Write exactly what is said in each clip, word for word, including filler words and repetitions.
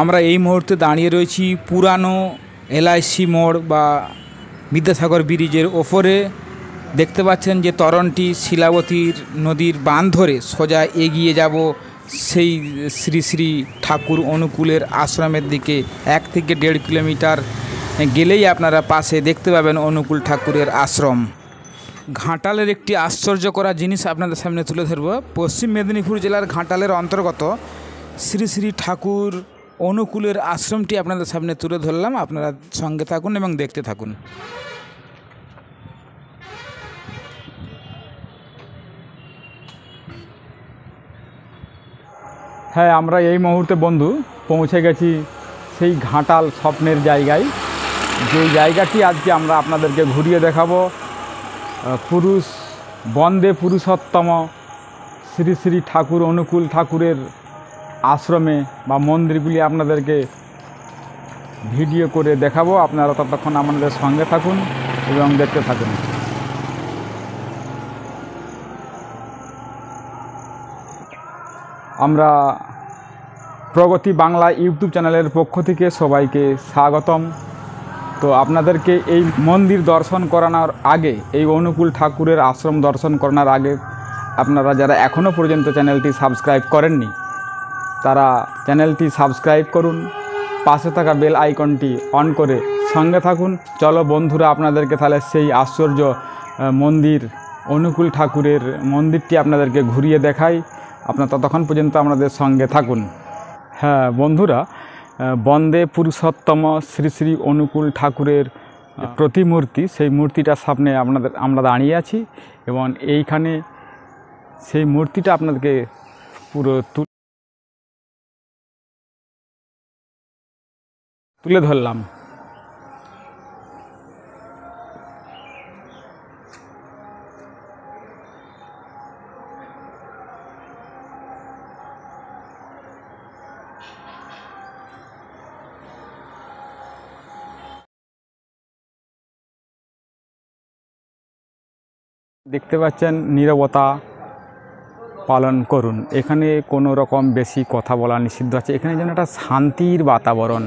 আমরা এই মুহূর্তে দাঁড়িয়ে রয়েছি পুরানো এলআইসি মোড় বা বিদ্যাসাগর ব্রিজের ওপরে। দেখতে পাচ্ছেন যে তরণটি শিলাবতীর নদীর বাঁধ ধরে সোজা এগিয়ে যাব সেই শ্রী শ্রী ঠাকুর অনুকূলের আশ্রমের দিকে। এক থেকে দেড় কিলোমিটার গেলেই আপনারা পাশে দেখতে পাবেন অনুকূল ঠাকুরের আশ্রম। ঘাটালের একটি আশ্চর্য করা জিনিস আপনাদের সামনে তুলে ধরব। পশ্চিম মেদিনীপুর জেলার ঘাটালের অন্তর্গত শ্রী শ্রী ঠাকুর অনুকূলের আশ্রমটি আপনাদের সামনে তুলে ধরলাম। আপনারা সঙ্গে থাকুন এবং দেখতে থাকুন। হ্যাঁ, আমরা এই মুহূর্তে বন্ধু পৌঁছে গেছি সেই ঘাটাল স্বপ্নের জায়গায়, যে জায়গাটি আজকে আমরা আপনাদেরকে ঘুরিয়ে দেখাবো। পুরুষ বন্দে পুরুষোত্তম শ্রী শ্রী ঠাকুর অনুকূল ঠাকুরের আশ্রমে বা মন্দিরগুলি আপনাদেরকে ভিডিও করে দেখাবো। আপনারা ততক্ষণ আমাদের সঙ্গে থাকুন এবং দেখতে থাকুন। আমরা প্রগতি বাংলা ইউটিউব চ্যানেলের পক্ষ থেকে সবাইকে স্বাগতম। তো আপনাদেরকে এই মন্দির দর্শন করানোর আগে, এই অনুকূল ঠাকুরের আশ্রম দর্শন করানোর আগে, আপনারা যারা এখনও পর্যন্ত চ্যানেলটি সাবস্ক্রাইব করেননি তারা চ্যানেলটি সাবস্ক্রাইব করুন, পাশে থাকা বেল আইকনটি অন করে সঙ্গে থাকুন। চলো বন্ধুরা, আপনাদেরকে তাহলে সেই আশ্চর্য মন্দির অনুকূল ঠাকুরের মন্দিরটি আপনাদেরকে ঘুরিয়ে দেখাই। আপনারা ততক্ষণ পর্যন্ত আমাদের সঙ্গে থাকুন। হ্যাঁ বন্ধুরা, বন্দে পুরুষোত্তম শ্রী শ্রী অনুকূল ঠাকুরের প্রতিমূর্তি, সেই মূর্তিটার সামনে আপনাদের আমরা দাঁড়িয়ে আছি এবং এইখানে সেই মূর্তিটা আপনাদেরকে পুরো তুলে ধরলাম। দেখতে পাচ্ছেন নীরবতা পালন করুন, এখানে কোনো রকম বেশি কথা বলা নিষিদ্ধ আছে। এখানে যেন একটা শান্তির বাতাবরণ,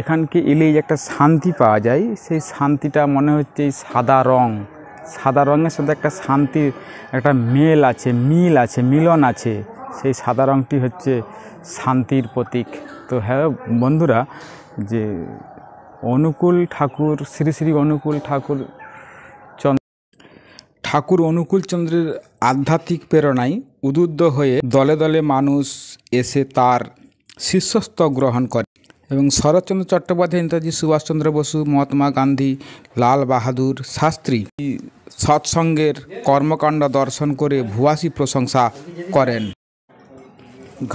এখানকে এলেই একটা শান্তি পাওয়া যায়। সেই শান্তিটা মনে হচ্ছে এই সাদা রং, সাদা রঙের সাথে একটা শান্তির একটা মেল আছে, মিল আছে, মিলন আছে। সেই সাদা রঙটি হচ্ছে শান্তির প্রতীক। তো হ্যাঁ বন্ধুরা, যে অনুকূল ঠাকুর শ্রী শ্রী অনুকূল ঠাকুর ঠাকুর অনুকূলচন্দ্রের আধ্যাত্মিক প্রেরণায় উদ্বুদ্ধ হয়ে দলে দলে মানুষ এসে তার শিষ্যত্ব গ্রহণ করে এবং শরৎচন্দ্র চট্টোপাধ্যায়, নেতাজি সুভাষচন্দ্র বসু, মহাত্মা গান্ধী, লাল বাহাদুর শাস্ত্রী সৎসঙ্গের কর্মকাণ্ড দর্শন করে ভূয়াসী প্রশংসা করেন।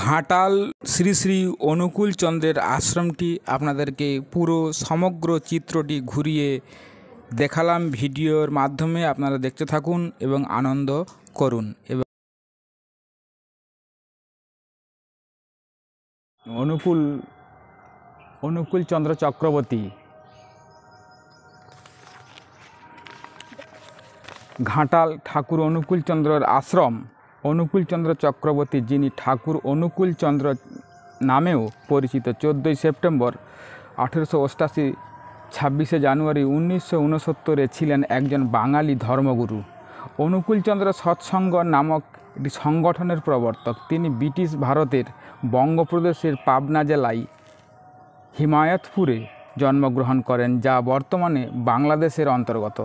ঘাটাল শ্রী শ্রী অনুকূলচন্দ্রের আশ্রমটি আপনাদেরকে পুরো সমগ্র চিত্রটি ঘুরিয়ে দেখালাম ভিডিওর মাধ্যমে। আপনারা দেখতে থাকুন এবং আনন্দ করুন। এবং অনুকূল অনুকূল চন্দ্র চক্রবর্তী ঘাটাল ঠাকুর অনুকূল চন্দ্রের আশ্রম অনুকূলচন্দ্র চক্রবর্তী, যিনি ঠাকুর অনুকূল চন্দ্র নামেও পরিচিত, চোদ্দোই সেপ্টেম্বর আঠেরোশো অষ্টাশি ছাব্বিশে জানুয়ারি উনিশশো উনসত্তরে ছিলেন একজন বাঙালি ধর্মগুরু। অনুকূলচন্দ্র সৎসঙ্গ নামক একটি সংগঠনের প্রবর্তক। তিনি ব্রিটিশ ভারতের বঙ্গপ্রদেশের পাবনা জেলায় হিমায়তপুরে জন্মগ্রহণ করেন, যা বর্তমানে বাংলাদেশের অন্তর্গত।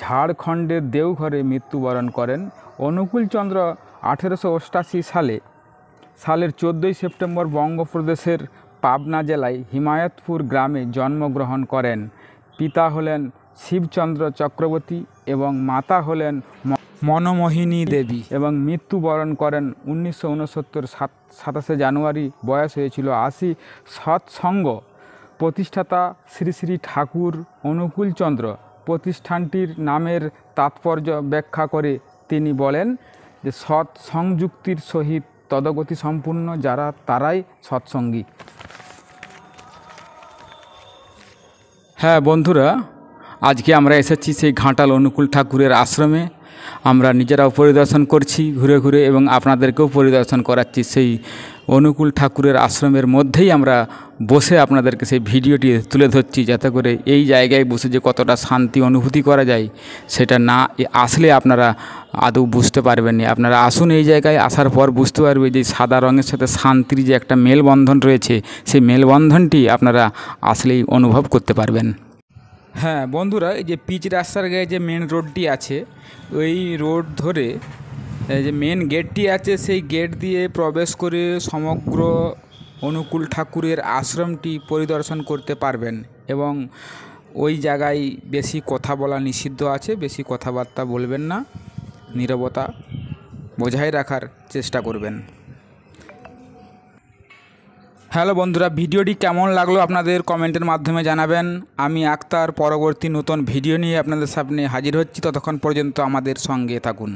ঝাড়খণ্ডের দেওঘরে মৃত্যুবরণ করেন। অনুকূলচন্দ্র আঠেরোশো অষ্টাশি সালে সালের চোদ্দোই সেপ্টেম্বর বঙ্গপ্রদেশের পাবনা জেলায় হিমায়তপুর গ্রামে জন্মগ্রহণ করেন। পিতা হলেন শিবচন্দ্র চক্রবর্তী এবং মাতা হলেন মনমোহিনী দেবী এবং মৃত্যুবরণ করেন উনিশশো উনসত্তর সাত সাতাশে জানুয়ারি, বয়স হয়েছিল আশি। সৎসঙ্গ প্রতিষ্ঠাতা শ্রী শ্রী ঠাকুর অনুকূলচন্দ্র প্রতিষ্ঠানটির নামের তাৎপর্য ব্যাখ্যা করে তিনি বলেন যে, সৎ সংযুক্তির সহিত তদগতি সম্পূর্ণ যারা তারাই সৎসঙ্গী। হ্যাঁ বন্ধুরা, আজকে আমরা এসেছি সেই ঘাটাল অনুকূল ঠাকুরের আশ্রমে। আমরা নিজেরাও পরিদর্শন করছি ঘুরে ঘুরে এবং আপনাদেরকেও পরিদর্শন করাচ্ছি। সেই অনুকূল ঠাকুরের আশ্রমের মধ্যেই আমরা বসে আপনাদেরকে সেই ভিডিওটি তুলে ধরছি, যাতে করে এই জায়গায় বসে যে কতটা শান্তি অনুভূতি করা যায় সেটা না আসলে আপনারা আদৌ বুঝতে পারবেন না। আপনারা আসুন, এই জায়গায় আসার পর বুঝতে পারবে যে সাদা রঙের সাথে শান্তির যে একটা মেলবন্ধন রয়েছে, সেই মেলবন্ধনটি আপনারা আসলেই অনুভব করতে পারবেন। হ্যাঁ বন্ধুরা, এই যে পিচ রাস্তার গায়ে যে মেন রোডটি আছে, ওই রোড ধরে যে মেন গেটটি আছে সেই গেট দিয়ে প্রবেশ করে সমগ্র অনুকূল ঠাকুরের আশ্রমটি পরিদর্শন করতে পারবেন। এবং ওই জায়গায় বেশি কথা বলা নিষিদ্ধ আছে, বেশি কথাবার্তা বলবেন না, নীরবতা বজায় রাখার চেষ্টা করবেন। হ্যালো বন্ধুরা, ভিডিওটি কেমন লাগলো আপনাদের কমেন্টের মাধ্যমে জানাবেন। আমি আক্তার পরবর্তী নতুন ভিডিও নিয়ে আপনাদের সামনে হাজির হচ্ছি, ততক্ষণ পর্যন্ত আমাদের সঙ্গে থাকুন।